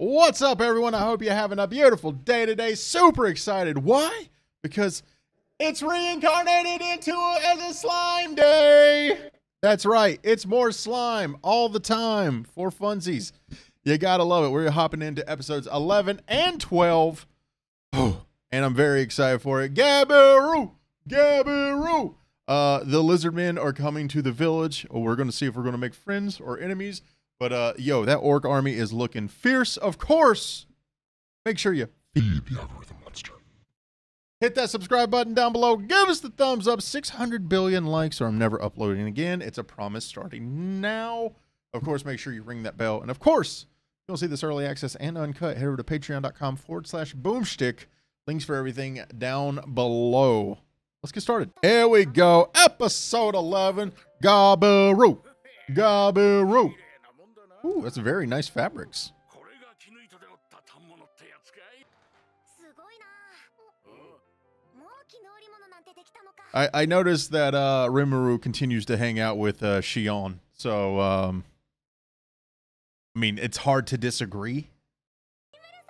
What's up, everyone? I hope you're having a beautiful day today. Super excited. Why? Because it's reincarnated into as a slime day. That's right. It's more slime all the time for funsies. You gotta love it. We're hopping into episodes 11 and 12. Oh, and I'm very excited for it. Gabiru! Gabiru! The lizard men are coming to the village. Oh, we're gonna see if we're gonna make friends or enemies. But, yo, that orc army is looking fierce, of course. Make sure you feed the algorithm monster. Hit that subscribe button down below. Give us the thumbs up. 600 billion likes or I'm never uploading again. It's a promise starting now. Of course, make sure you ring that bell. And, of course, if you want to see this early access and uncut, head over to patreon.com/boomstick. Links for everything down below. Let's get started. Here we go. Episode 11. Gabiru. Gabiru. Ooh, that's very nice fabrics. I noticed that Rimuru continues to hang out with Shion, so I mean, it's hard to disagree.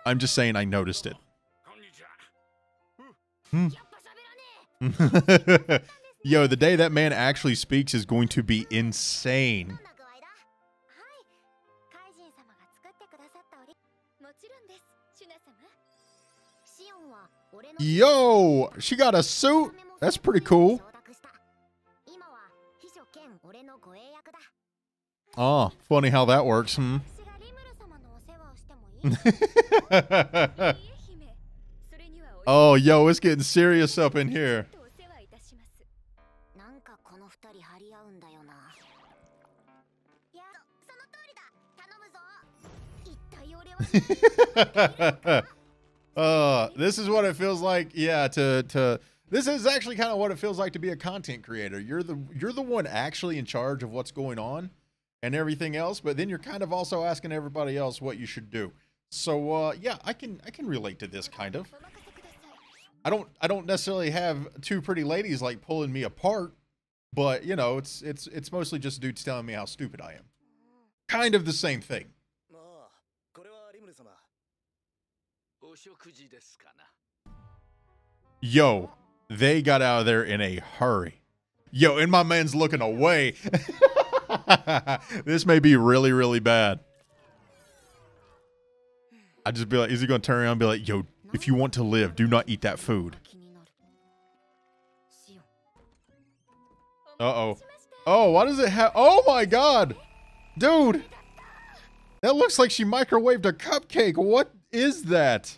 I'm just saying I noticed it. Yo, the day that man actually speaks is going to be insane. Yo, she got a suit. That's pretty cool. Oh, funny how that works, hmm? Oh, yo, it's getting serious up in here. This is what it feels like, yeah, this is actually kind of what it feels like to be a content creator. You're the one actually in charge of what's going on and everything else, but then you're kind of also asking everybody else what you should do. So yeah, I can relate to this kind of. I don't necessarily have two pretty ladies like pulling me apart, but you know, it's mostly just dudes telling me how stupid I am. Kind of the same thing. Yo, they got out of there in a hurry. Yo, and my man's looking away. This may be really, really bad. I'd just be like, is he going to turn around and be like, yo, if you want to live, do not eat that food. Uh-oh. Oh, why does it have... Oh, my God. Dude. That looks like she microwaved a cupcake. What is that?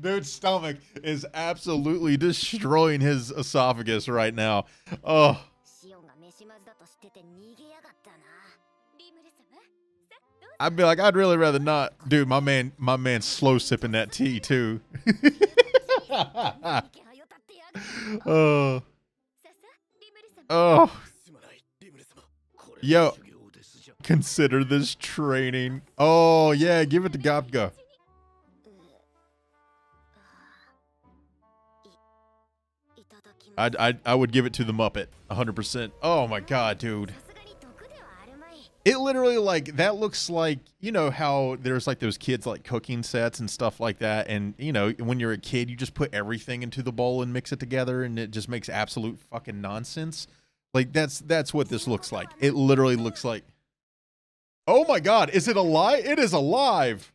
Dude's stomach is absolutely destroying his esophagus right now. Oh. I'd be like, I'd really rather not. Dude, my man's slow sipping that tea too. Oh. Oh. Yo. Consider this training. Oh, yeah, give it to Gobta. I would give it to the Muppet, 100%. Oh, my God, dude. It literally, like, that looks like, you know, how there's, like, those kids, like, cooking sets and stuff like that. And, you know, when you're a kid, you just put everything into the bowl and mix it together, and it just makes absolute fucking nonsense. Like, that's what this looks like. It literally looks like... Oh my God, is it alive? It is alive.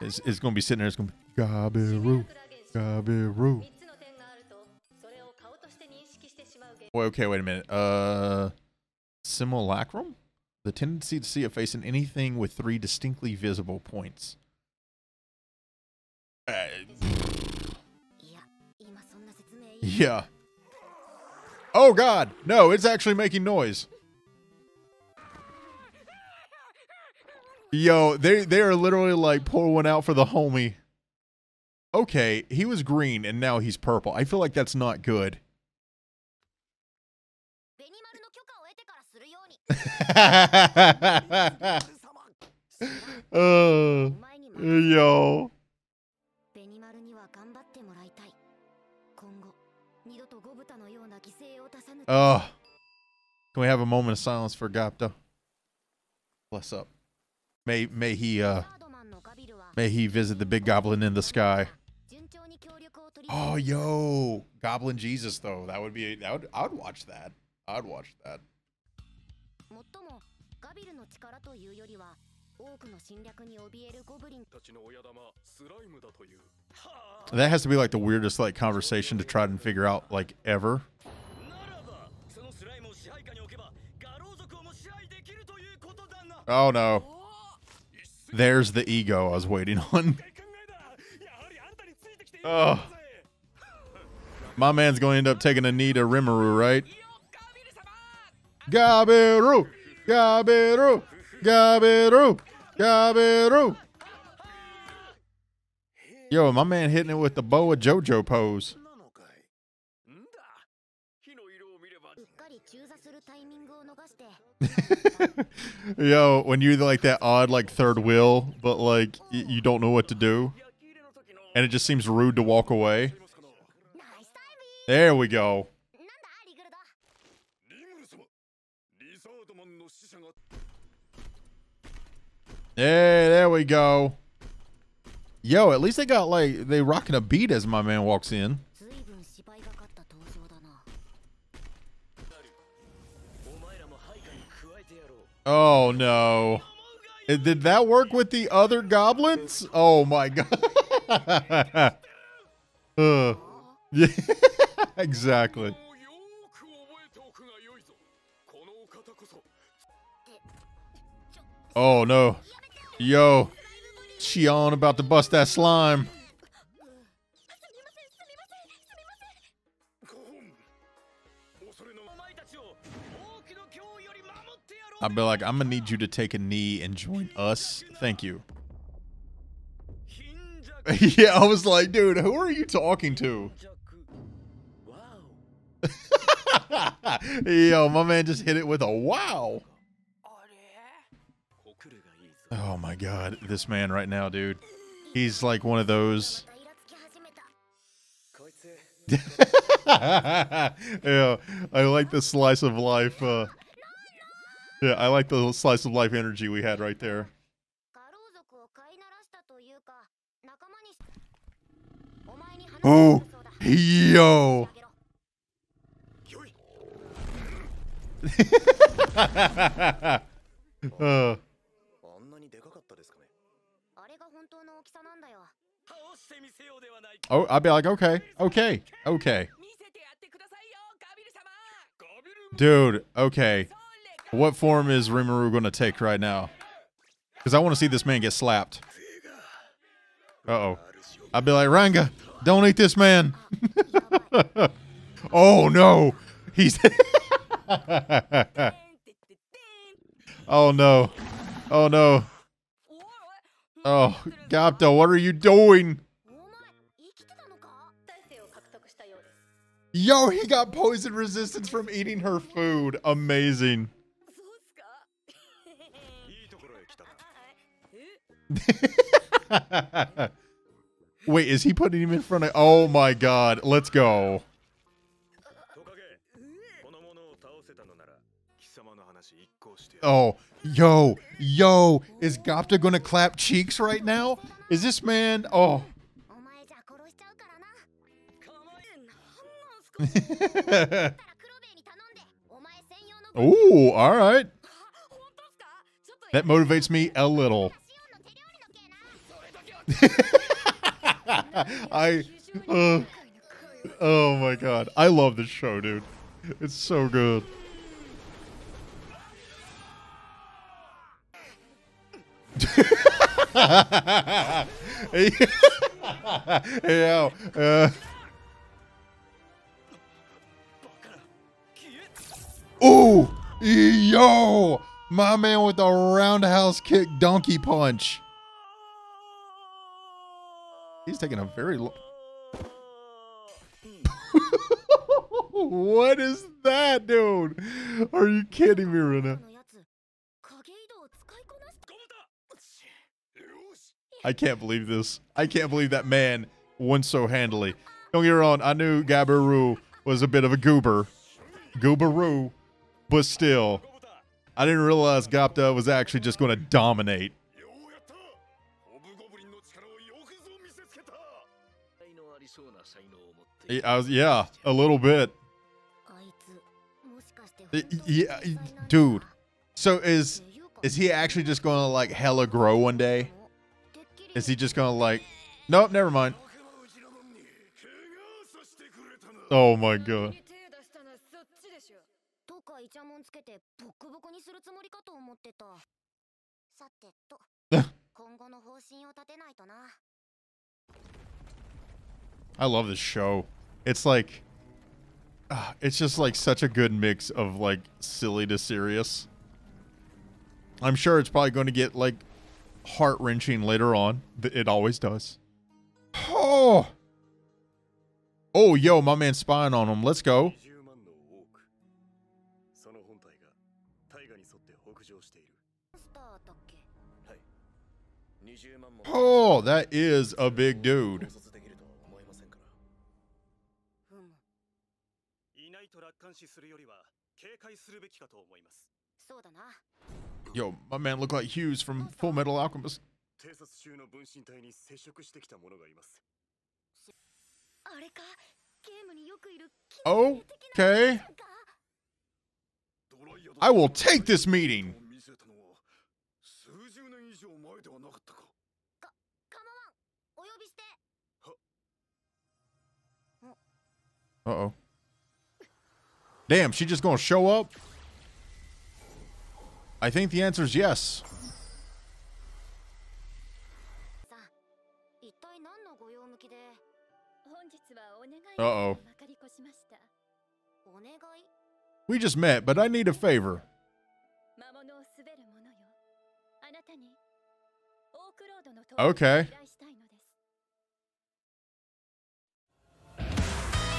It's going to be sitting there. It's going to be Gabiru, Gabiru. Boy, okay, wait a minute. Simulacrum? The tendency to see a face in anything with three distinctly visible points. Yeah. Oh, God. No, it's actually making noise. Yo, they are literally like, pour one out for the homie. Okay, he was green, and now he's purple. I feel like that's not good. Yo. Oh. Can we have a moment of silence for Gobta? Bless up. May he visit the big goblin in the sky. Oh, yo, Goblin Jesus though. That would be I'd watch that. I'd watch that. That has to be like the weirdest like conversation to try and figure out like ever. Oh no. There's the ego I was waiting on. Oh. My man's going to end up taking a knee to Rimuru, right? Gabiru! Gabiru! Gabiru! Gabiru! Yo, my man hitting it with the boa JoJo pose. Yo, when you like that odd like third wheel, but like you don't know what to do. And it just seems rude to walk away. There we go. Yeah, there we go. Yo, at least they got like they rocking a beat as my man walks in. Oh no. Did that work with the other goblins? Oh my god. Yeah, exactly. Oh no. Yo, Shion about to bust that slime. I'd be like, I'm gonna need you to take a knee and join us. Thank you. Yeah, I was like, dude, who are you talking to? Yo, my man just hit it with a wow. Oh my god, this man right now, dude. He's like one of those. Yeah, I like the slice of life. Yeah, I like the slice of life energy we had right there. Oh, yo. Oh, I'd be like, okay, okay, okay. Dude, okay. What form is Rimuru going to take right now? Because I want to see this man get slapped. Uh-oh. I'd be like, Ranga, don't eat this man. Oh, no. He's... Oh, no. Oh, no. Oh, Gobta, what are you doing? Yo, he got poison resistance from eating her food. Amazing. Wait, is he putting him in front of... Oh my god, let's go. Oh, yo, is Gobta gonna clap cheeks right now? Is this man... Oh. Ooh, alright. That motivates me a little. Oh my god, I love this show, dude. It's so good. Yeah. Ooh, yo, my man with the roundhouse kick donkey punch. He's taking a very long... What is that, dude? Are you kidding me, Rena? I can't believe this. I can't believe that man won so handily. Don't get me wrong, I knew Gabiru was a bit of a gooberoo, but still, I didn't realize Gobta was actually just going to dominate. Yeah, a little bit. Yeah, dude. So is he actually just going to like hella grow one day? Is he just going to like, nope, never mind. Oh my god. I love this show. It's like, it's just like such a good mix of like silly to serious. I'm sure it's probably going to get like heart-wrenching later on. It always does. Oh. Oh, yo, my man's spying on him. Let's go. Oh, that is a big dude. Yo, my man looked like Hughes from Full Metal Alchemist. Okay. I will take this meeting. Uh-oh. Damn, she just gonna show up? I think the answer is yes. Uh-oh. We just met, but I need a favor. Okay.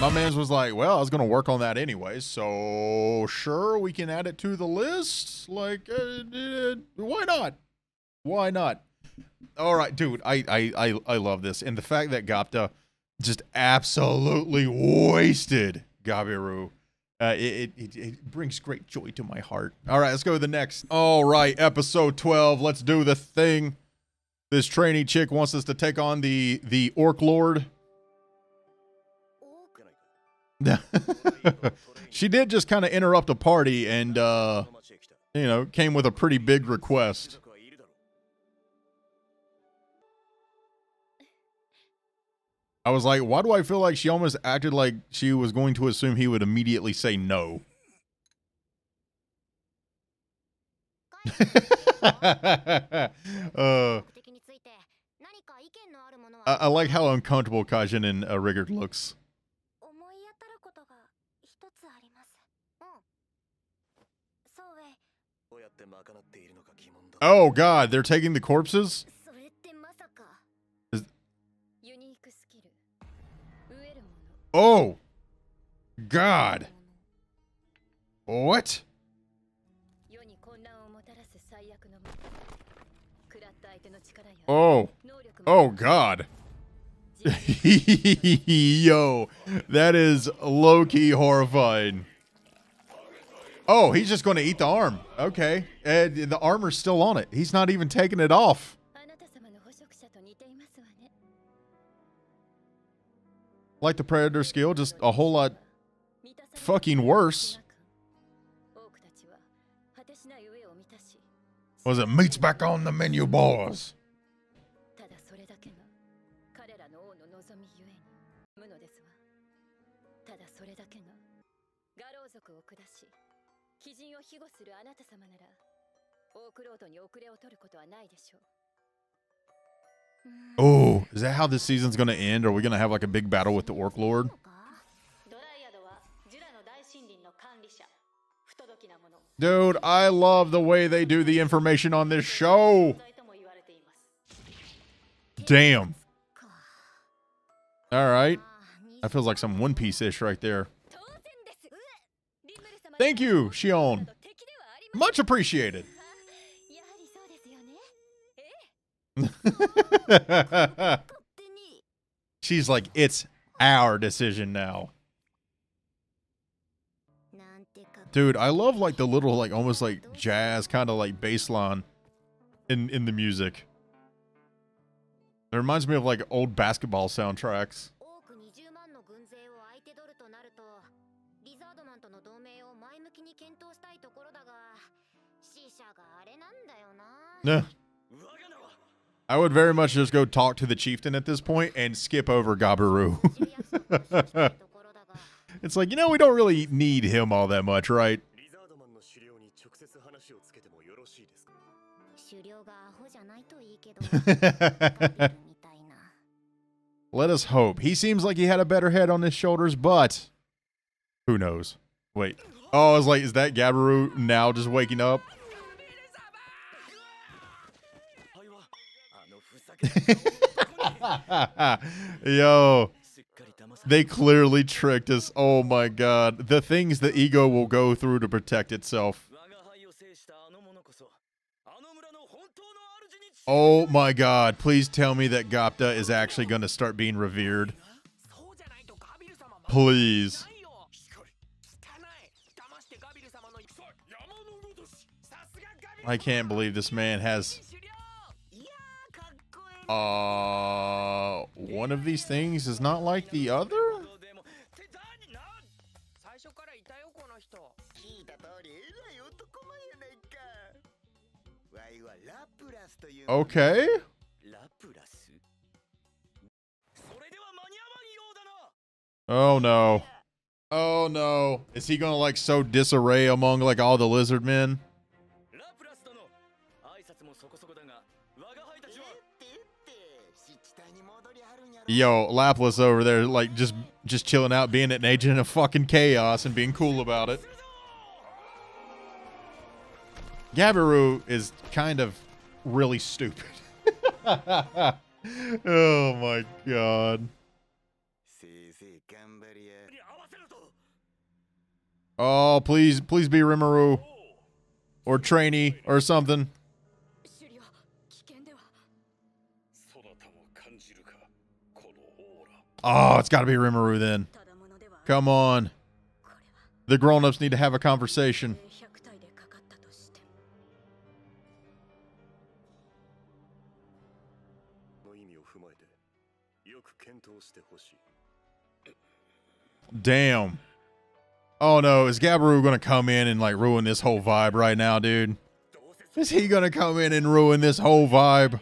My man's was like, well, I was going to work on that anyway, so sure, we can add it to the list. Like, why not? Why not? All right, dude, I love this. And the fact that Gobta just absolutely wasted Gabiru, it brings great joy to my heart. All right, let's go to the next. All right, episode 12. Let's do the thing. This trainee chick wants us to take on the Orc Lord. She did just kind of interrupt a party and, you know, came with a pretty big request. I was like, why do I feel like she almost acted like she was going to assume he would immediately say no? I like how uncomfortable Kaijin and Rigard looks. Oh god, they're taking the corpses? Oh god. What? Oh. Oh god. Yo, that is low-key horrifying. Oh, he's just going to eat the arm. Okay. And the armor's still on it. He's not even taking it off. Like the Predator skill, just a whole lot fucking worse. Was it meat's back on the menu, boys? Oh, is that how this season's going to end? Are we going to have like a big battle with the Orc Lord? Dude, I love the way they do the information on this show. Damn. All right. That feels like some One Piece-ish right there. Thank you, Shion. Much appreciated. She's like, it's our decision now. Dude, I love like the little like almost like jazz kind of like bass line in the music. It reminds me of like old basketball soundtracks. Nah. I would very much just go talk to the chieftain at this point and skip over Gabiru. It's like, you know, we don't really need him all that much, right? Let us hope. He seems like he had a better head on his shoulders, but who knows? Wait. Oh, I was like, is that Gabiru now just waking up? Yo, they clearly tricked us. Oh my god, the things the ego will go through to protect itself. Oh my god, please tell me that Gobta is actually going to start being revered. Please. I can't believe this man has one of these things is not like the other? Okay. Oh no. Oh no. Is he gonna like sow disarray among like all the lizard men? Yo, Laplace over there, like, just chilling out, being an agent of fucking chaos and being cool about it. Gabiru is kind of really stupid. Oh, my God. Oh, please, please be Rimuru. Or trainee, or something. Oh, it's got to be Rimuru then. Come on. The grown-ups need to have a conversation. Damn. Oh, no. Is Gabiru going to come in and, like, ruin this whole vibe right now, dude? Is he going to come in and ruin this whole vibe?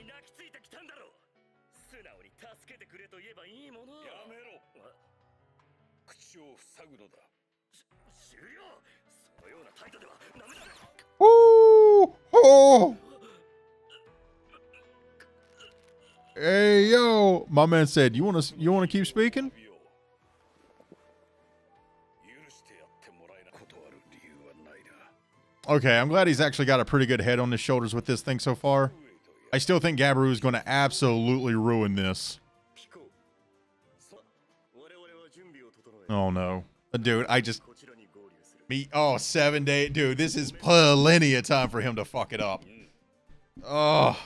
Ooh, oh. Hey yo, my man said, you wanna keep speaking? Okay, I'm glad he's actually got a pretty good head on his shoulders with this thing so far. I still think Gabiru is gonna absolutely ruin this. Oh no, dude, I just. Me, oh, 7 day, dude, this is plenty of time for him to fuck it up. Oh.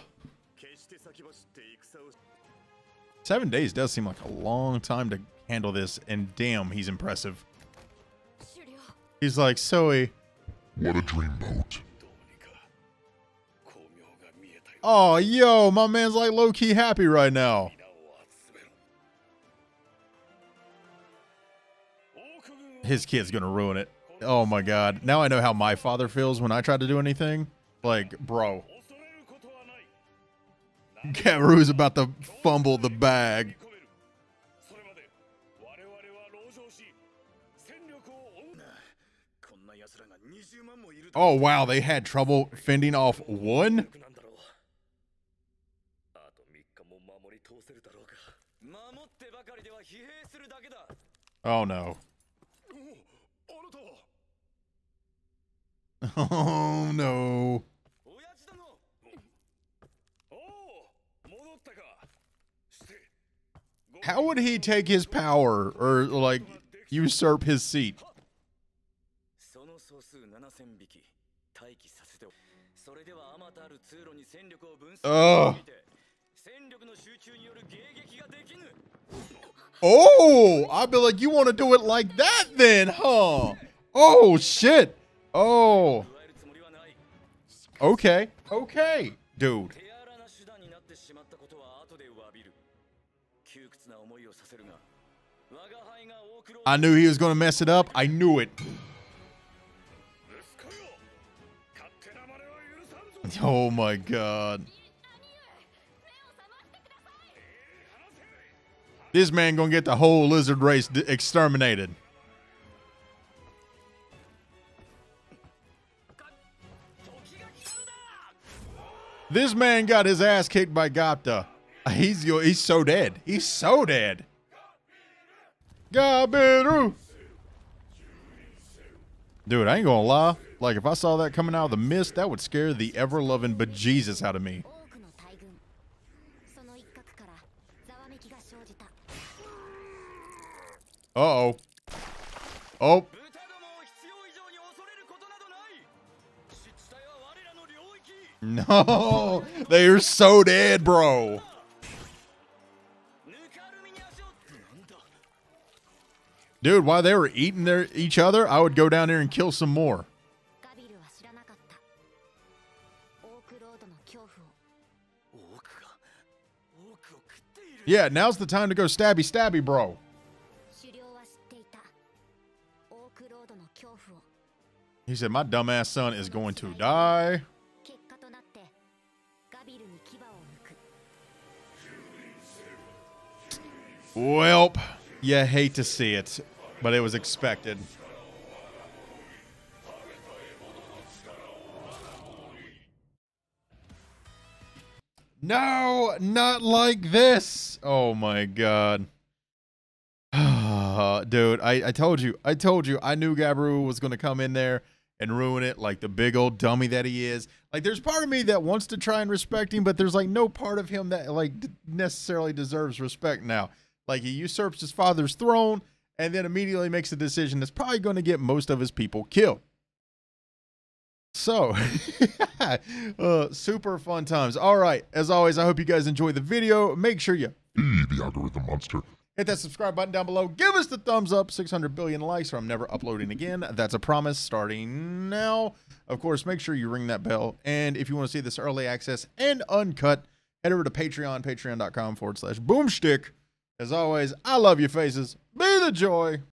7 days does seem like a long time to handle this, and damn, he's impressive. He's like, Soe. What a dreamboat. Oh, yo, my man's like low-key happy right now. His kid's gonna ruin it. Oh my god. Now I know how my father feels when I try to do anything. Like, bro. Gabiru's about to fumble the bag. Oh wow, they had trouble fending off one? Oh no. Oh no. How would he take his power or like usurp his seat? Ugh. Oh, I'd be like, you want to do it like that then, huh? Oh, shit. Oh. Okay. Okay, dude. I knew he was going to mess it up. I knew it. Oh, my God. This man gonna get the whole lizard race exterminated. This man got his ass kicked by Gobta. He's so dead. He's so dead. Gabiru. Dude, I ain't gonna lie. Like, if I saw that coming out of the mist, that would scare the ever-loving bejesus out of me. Uh-oh. Oh. No. They are so dead, bro. Dude, while they were eating each other, I would go down there and kill some more. Yeah, now's the time to go stabby stabby, bro. He said, my dumbass son is going to die. Welp, you hate to see it, but it was expected. No, not like this. Oh, my God. Dude, I told you, I knew Gabiru was going to come in there and ruin it like the big old dummy that he is. Like, there's part of me that wants to try and respect him, but there's, like, no part of him that, like, necessarily deserves respect now. Like, he usurps his father's throne and then immediately makes a decision that's probably going to get most of his people killed. So, super fun times. All right, as always, I hope you guys enjoy the video. Make sure you be the algorithm monster. Hit that subscribe button down below. Give us the thumbs up. 600 billion likes or I'm never uploading again. That's a promise starting now. Of course, make sure you ring that bell. And if you want to see this early access and uncut, head over to Patreon, patreon.com/boomstick. As always, I love your faces. Be the joy.